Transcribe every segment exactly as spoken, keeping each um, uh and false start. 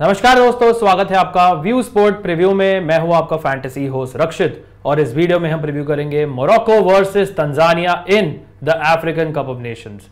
नमस्कार दोस्तों, स्वागत है आपका व्यू स्पोर्ट प्रीव्यू में। मैं हूं आपका फैंटेसी होस्ट रक्षित और इस वीडियो में हम प्रीव्यू करेंगे Morocco versus Tanzania in the African Cup of Nations.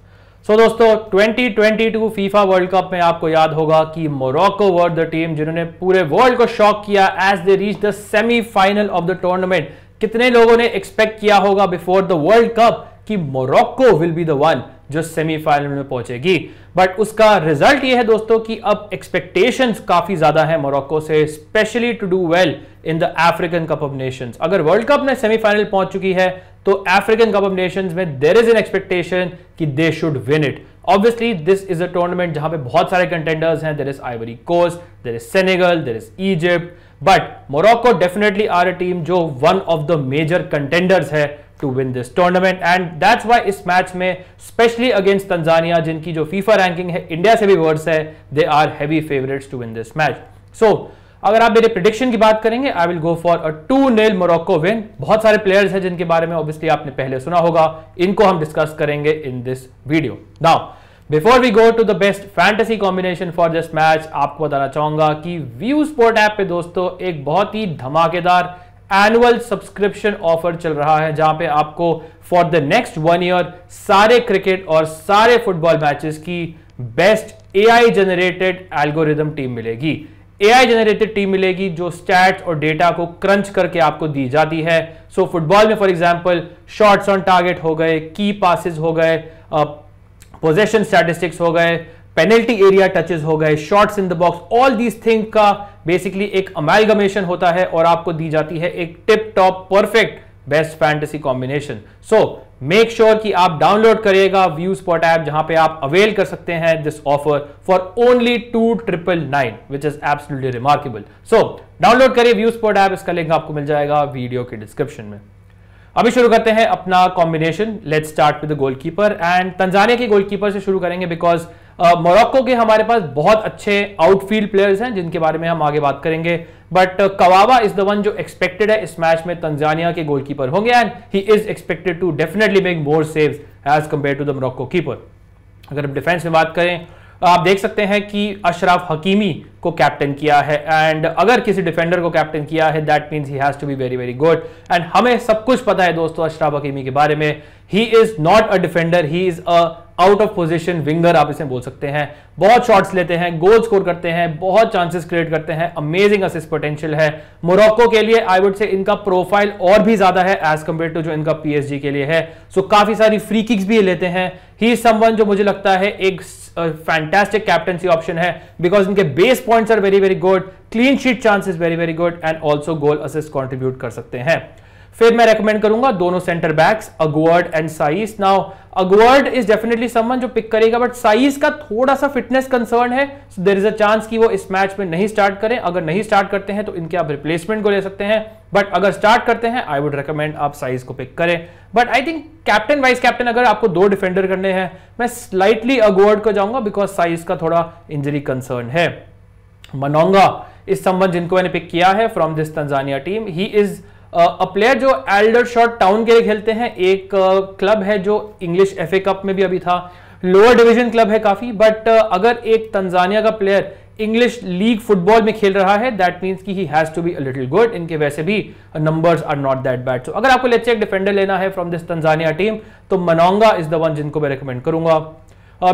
So दोस्तों, twenty twenty two FIFA World Cup में आपको याद होगा कि मोरक्को वर द टीम जिन्होंने पूरे वर्ल्ड को शॉक किया as they reach the semifinal of the tournament. कितने लोगों ने एक्सपेक्ट किया होगा बिफोर द वर्ल्ड कप कि Morocco will be the one जो सेमीफाइनल में पहुंचेगी, बट उसका रिजल्ट ये है दोस्तों कि अब एक्सपेक्टेशंस काफी ज्यादा है मोरक्को से, specially to do well in the African Cup of Nations. अगर वर्ल्ड कप में सेमीफाइनल पहुंच चुकी है तो अफ्रीकन कप ऑफ नेशंस में देयर इज एन एक्सपेक्टेशन कि they should win it. Obviously this is a tournament जहां पे बहुत सारे कंटेंडर्स हैं, there is Ivory Coast, there is Senegal, there is Egypt, but Morocco definitely are a team जो one of the major contenders है to win this tournament. And that's why इस match में specially against Tanzania, जिनकी जो FIFA ranking है India से भी worse है, they are heavy favourites to win this match. So अगर आप मेरे प्रेडिक्शन की बात करेंगे, I will go for a two nil Morocco win. बहुत सारे प्लेयर्स हैं जिनके बारे में ऑब्वियसली आपने पहले सुना होगा, इनको हम डिस्कस करेंगे in this video. Now before we go to the best fantasy combination for this match, आपको बताना चाहूंगा कि व्यू स्पोर्ट ऐप पे दोस्तों एक बहुत ही धमाकेदार एनुअल सब्सक्रिप्शन ऑफर चल रहा है, जहां पे आपको for the next one year सारे क्रिकेट और सारे फुटबॉल मैचेस की best AI generated algorithm team मिलेगी। एआई जनरेटेड टीम मिलेगी जो स्टैट्स और डेटा को क्रंच करके आपको दी जाती है। सो so, फुटबॉल में for example shots on target हो गए, की पासेस हो गए, पोजेशन स्टैटिस्टिक्स हो गए, पेनल्टी एरिया टचेस हो गए, shots in the box, all these thing का बेसिकली एक अमेलगमेशन होता है और आपको दी जाती है एक tip top perfect best fantasy combination. So make sure कि आप डाउनलोड करिएगा व्यू स्पॉट ऐप, जहां पे आप अवेल कर सकते हैं this offer for only two triple nine, which is absolutely remarkable. So download करिए व्यू स्पॉट ऐप, इसका लिंक आपको मिल जाएगा वीडियो के डिस्क्रिप्शन में। अभी शुरू करते हैं अपना combination. Let's start with the goalkeeper and Tanzania के गोलकीपर से शुरू करेंगे बिकॉज मोरक्को uh, के हमारे पास बहुत अच्छे आउटफील्ड प्लेयर्स हैं जिनके बारे में हम आगे बात करेंगे, but Kawawa is the one जो एक्सपेक्टेड है इस मैच में तंजानिया के गोलकीपर होंगे and he is expected to definitely make more saves as compare to the Morocco keeper. अगर हम डिफेंस में बात करें, आप देख सकते हैं कि अशरफ हकीमी को कैप्टन किया है, एंड अगर किसी डिफेंडर को कैप्टन किया है that means he has to be very very good. And हमें सब कुछ पता है दोस्तों अशरफ हकीमी के बारे में, he is not a defender, he is a out of position winger आप इसे बोल सकते हैं। बहुत शॉट्स लेते हैं, गोल स्कोर करते हैं, बहुत चांसेस क्रिएट करते हैं, अमेजिंग असिस्ट पोटेंशियल है मोरक्को के लिए। आई वुड से इनका प्रोफाइल और भी ज्यादा है एज कंपेयर टू जो इनका पीएसजी के लिए है। सो so, काफी सारी फ्री किक्स भी लेते हैं। ही इज समवन जो मुझे लगता है एक फैंटास्टिक कैप्टनसी ऑप्शन है बिकॉज इनके base points are very very good, clean sheet chances very very good and also goal assist contribute कर सकते हैं। फिर मैं रेकमेंड करूंगा दोनों centre backs Aguerd and Saiss. Now Aguerd is definitely someone जो पिक करेगा, बट साइस का थोड़ा सा फिटनेस कंसर्न है, so there is a chance कि वो इस मैच में नहीं स्टार्ट करें। अगर नहीं स्टार्ट करते हैं तो इनके आप रिप्लेसमेंट को ले सकते हैं, बट अगर स्टार्ट करते हैं आई वुड रिकमेंड आप साइस को पिक करें। But I think captain vice captain अगर आपको दो डिफेंडर करने हैं, मैं स्लाइटली अगुवर्ड को जाऊंगा बिकॉज साइस का थोड़ा इंजरी कंसर्न है। मनोंगा इस संबंध जिनको मैंने पिक किया है from this Tanzania team, he is a player जो एल्डरशॉट टाउन के लिए खेलते हैं, एक क्लब है जो इंग्लिश एफए कप में भी अभी था, लोअर डिवीजन क्लब है काफी, बट अगर एक तंजानिया का प्लेयर इंग्लिश लीग फुटबॉल में खेल रहा है दैट मीन्स कि he has to be a little good. इनके वैसे भी numbers are not that bad. So अगर आपको लेट्स से एक डिफेंडर लेना है फ्रॉम दिस तंजानिया टीम तो मनोंगा इज द वन जिनको मैं रिकमेंड करूंगा।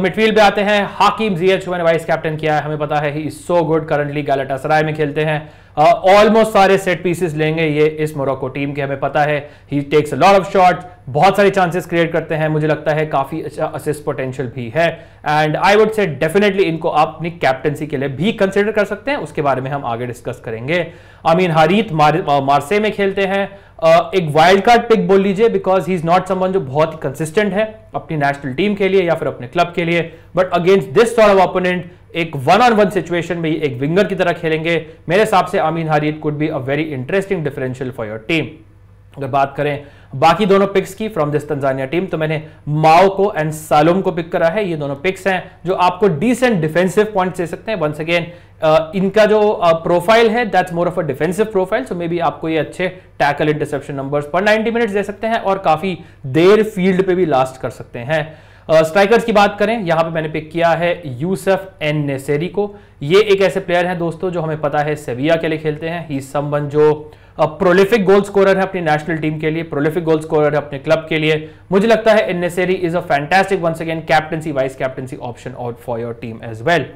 मिडफील्ड पे आते हैं, हाकिम जियेच मैंने वाइस कैप्टन किया है, हमें पता है he is so good, currently Galatasaray में खेलते हैं। ऑलमोस्ट uh, सारे सेट पीसेस लेंगे ये इस मोरक्को टीम के, हमें पता है he takes a lot of shots, बहुत सारे चांसेस क्रिएट करते हैं, मुझे लगता है काफी अच्छा असिस्ट पोटेंशियल भी है and I would say definitely इनको आप अपनी कैप्टनसी के लिए भी कंसिडर कर सकते हैं, उसके बारे में हम आगे डिस्कस करेंगे। अमीन हरीत मार, मार्से में खेलते हैं, Uh, एक वाइल्ड कार्ड पिक बोल लीजिए because he is not someone जो बहुत ही कंसिस्टेंट है अपनी नेशनल टीम के लिए या फिर अपने क्लब के लिए, but against this sort of opponent एक वन ऑन वन सिचुएशन में एक विंगर की तरह खेलेंगे। मेरे हिसाब से Amine Harit could be a very interesting differential for your team. अगर बात करें बाकी दोनों पिक्स की फ्रॉम दिस तंजानिया टीम तो मैंने माओ को एंड सालुम को पिक करा है, ये दोनों पिक्स हैं जो आपको डिसेंट डिफेंसिव पॉइंट्स दे सकते हैं। वंस अगेन इनका जो प्रोफाइल है that's more of a defensive profile, so may be आपको ये अच्छे टैकल इंटरसेप्शन नंबर्स पर नाइंटी मिनट्स दे सकते हैं और काफी देर फील्ड पे भी लास्ट कर सकते हैं। स्ट्राइकर्स की बात करें, यहाँ पे मैंने पिक किया है यूसुफ एन नेसेरी को। ये एक ऐसे प्लेयर हैं दोस्तों जो हमें पता है सेविया के लिए खेलते हैं। ही समवन जो प्रोलिफिक गोल स्कोरर है अपनी नेशनल टीम के लिए, प्रोलिफिक गोल स्कोरर है अपने क्लब के लिए। मुझे लगता है एन-नेसेरी is a fantastic once again captaincy vice captaincy option out for your team as well.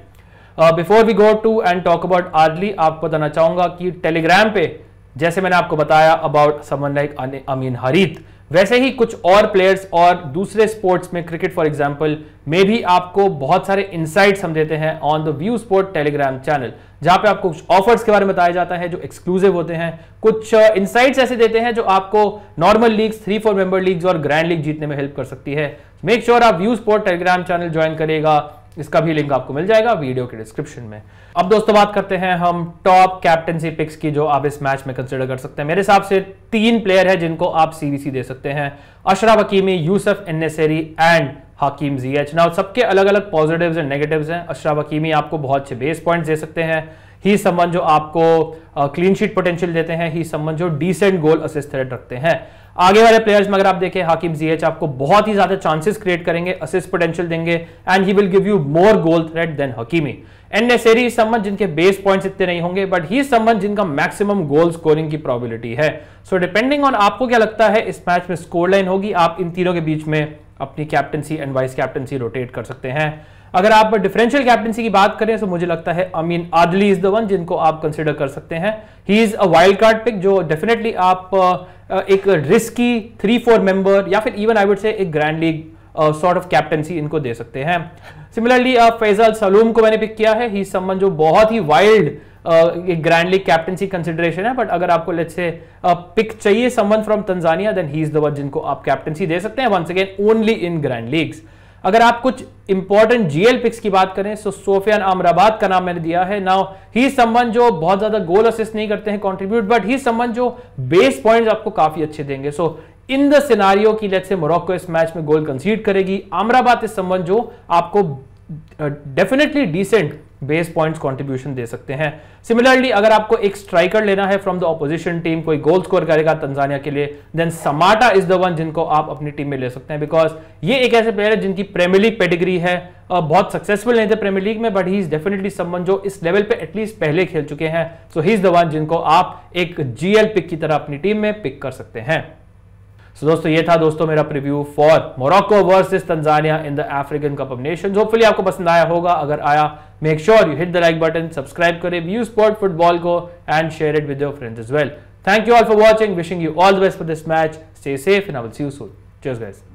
Before we go to and talk about Adli, आपको बताना चाहूंगा कि टेलीग्राम पे जैसे मैंने आपको बताया अबाउट समवन लाइक अमीन हरीत, वैसे ही कुछ और प्लेयर्स और दूसरे स्पोर्ट्स में, क्रिकेट फॉर एग्जांपल में भी आपको बहुत सारे इनसाइट्स हम देते हैं on the view sport Telegram channel, जहां पे आपको कुछ ऑफर्स के बारे में बताया जाता है जो एक्सक्लूसिव होते हैं, कुछ इनसाइट्स ऐसे देते हैं जो आपको normal leagues, three four member leagues और ग्रैंड लीग जीतने में हेल्प कर सकती है। मेक श्योर sure आप view sport Telegram channel join करेगा, इसका भी लिंक आपको मिल जाएगा वीडियो के डिस्क्रिप्शन में। अब दोस्तों बात करते हैं हम टॉप कैप्टेंसी पिक्स की जो आप इस मैच में कंसिडर कर सकते हैं। मेरे हिसाब से तीन प्लेयर हैं जिनको आप सीवीसी दे सकते हैं, Achraf Hakimi, Youssef एन-नेसेरी and Hakim Ziyech. Now सबके अलग अलग पॉजिटिव्स एंड नेगेटिव्स हैं। अशरफ हकीमी आपको बहुत अच्छे बेस पॉइंट्स दे सकते हैं, ही समवन जो आपको क्लीन शीट पोटेंशियल देते हैं, ही समवन जो डिसेंट गोल असिस्ट रेट रखते हैं। आगे वाले प्लेयर्स में अगर आप देखें, हकीम ज़िएच आपको बहुत ही ज्यादा चांसेस क्रिएट करेंगे, असिस्ट पोटेंशियल देंगे and he will give you more goal threat than Hakimi. एन-नेसेरी someone जिनके बेस पॉइंट्स इतने नहीं होंगे बट ही समवन जिनका मैक्सिमम गोल स्कोरिंग की प्रोबेबिलिटी है। सो डिपेंडिंग ऑन आपको क्या लगता है इस मैच में स्कोर लाइन होगी, आप इन तीनों के बीच में अपनी captaincy and vice captaincy rotate कर सकते हैं। अगर आप डिफरेंशियल कैप्टनसी की बात करें तो मुझे लगता है अमीन आदली इज द वन जिनको आप कंसिडर कर सकते हैं। He is a wild card pick जो डेफिनेटली आप एक रिस्की थ्री फोर मेंबर या फिर इवन आई वुड से एक grand league sort of captaincy इनको दे सकते हैं। सिमिलरली आप फैसल सलूम को मैंने पिक किया है, ही समवन जो बहुत ही wild grand league captaincy consideration है, बट अगर आपको लेट्स से पिक चाहिए someone from Tanzania then he is the one जिनको आप कैप्टनसी दे सकते हैं, once again only in grand leagues. अगर आप कुछ इंपॉर्टेंट जीएल पिक्स की बात करें तो सोफियान अमराबात का नाम मैंने दिया है। नाउ ही समवन जो बहुत ज्यादा गोल असिस्ट नहीं करते हैं कंट्रीब्यूट, बट ही समवन जो बेस पॉइंट्स आपको काफी अच्छे देंगे। सो इन द सिनारियो की लेट्स से मोरक्को इस मैच में गोल कंसीड करेगी, अमराबात इस समवन जो आपको definitely decent base points contribution दे सकते हैं। सिमिलरली अगर आपको एक स्ट्राइकर लेना है फ्रॉम द ऑपोजिशन टीम, कोई गोल स्कोर करेगा तंजानिया के लिए, then Samatta is the one जिनको आप अपनी टीम में ले सकते हैं, बिकॉज ये एक ऐसे प्लेयर है जिनकी प्रीमियर लीग पेडिग्री है। बहुत सक्सेसफुल नहीं थे प्रीमियर लीग में but he is definitely someone जो इस लेवल पे एटलीस्ट पहले खेल चुके हैं। सो ही इज द वन जिनको आप एक जीएल पिक की तरह अपनी टीम में पिक कर सकते हैं। So, दोस्तों ये था दोस्तों मेरा preview for Morocco versus Tanzania in the African Cup of Nations. Hopefully आपको पसंद आया होगा, अगर आया make sure you hit the like button, subscribe करें व्यू स्पोर्ट फुटबॉल को and share it with your friends as well. Thank you all for watching, wishing you all the best for this match, stay safe and I will see you soon. Cheers guys.